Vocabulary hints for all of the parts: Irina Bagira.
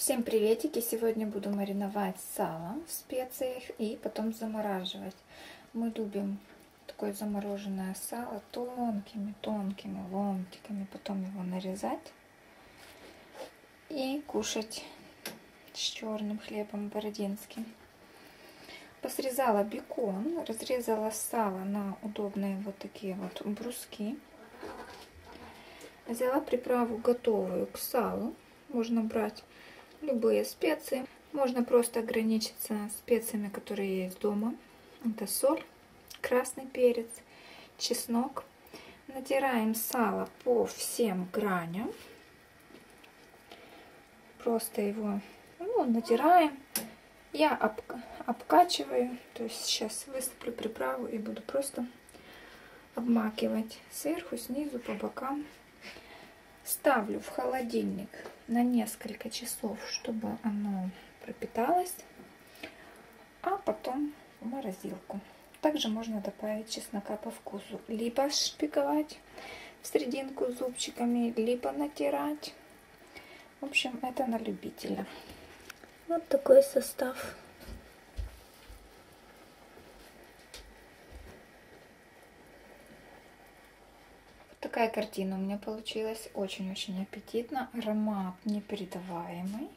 Всем приветики! Сегодня буду мариновать сало в специях и потом замораживать. Мы любим такое замороженное сало тонкими-тонкими ломтиками, потом его нарезать и кушать с черным хлебом бородинским. Посрезала бекон, разрезала сало на удобные вот такие вот бруски. Взяла приправу готовую к салу, можно брать любые специи. Можно просто ограничиться специями, которые есть дома. Это соль, красный перец, чеснок. Натираем сало по всем граням. Просто его натираем. Я обкачиваю. То есть сейчас высыплю приправу и буду просто обмакивать сверху, снизу, по бокам. Ставлю в холодильник на несколько часов, чтобы оно пропиталось, а потом в морозилку. Также можно добавить чеснока по вкусу. Либо шпиговать в серединку зубчиками, либо натирать. В общем, это на любителя. Вот такой состав. Такая картина у меня получилась, очень-очень аппетитно, аромат непередаваемый.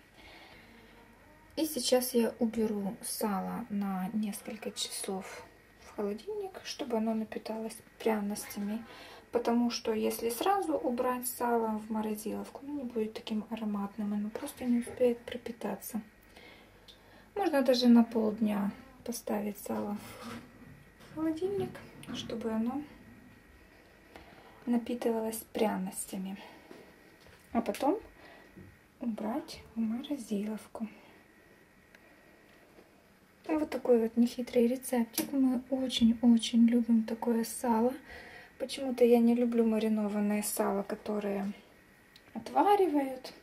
И сейчас я уберу сало на несколько часов в холодильник, чтобы оно напиталось пряностями, потому что если сразу убрать сало в морозиловку, оно не будет таким ароматным, оно просто не успеет пропитаться. Можно даже на полдня поставить сало в холодильник, чтобы оно напитывалась пряностями, а потом убрать в морозиловку. Вот такой вот нехитрый рецептик. Мы очень-очень любим такое сало. Почему-то я не люблю маринованное сало, которое отваривают,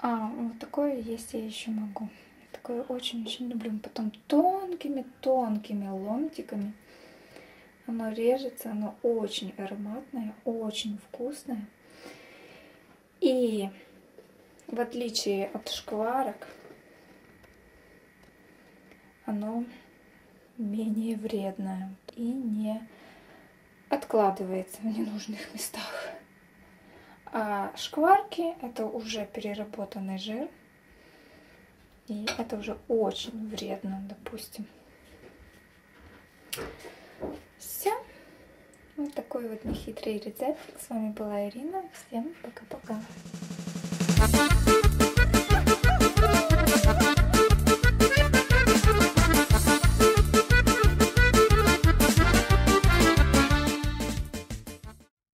а вот такое есть я еще могу. Такое очень-очень люблю. Потом тонкими-тонкими ломтиками оно режется, оно очень ароматное, очень вкусное. И в отличие от шкварок, оно менее вредное и не откладывается в ненужных местах. А шкварки — это уже переработанный жир, и это уже очень вредно, допустим. Все. Вот такой вот нехитрый рецепт. С вами была Ирина. Всем пока-пока.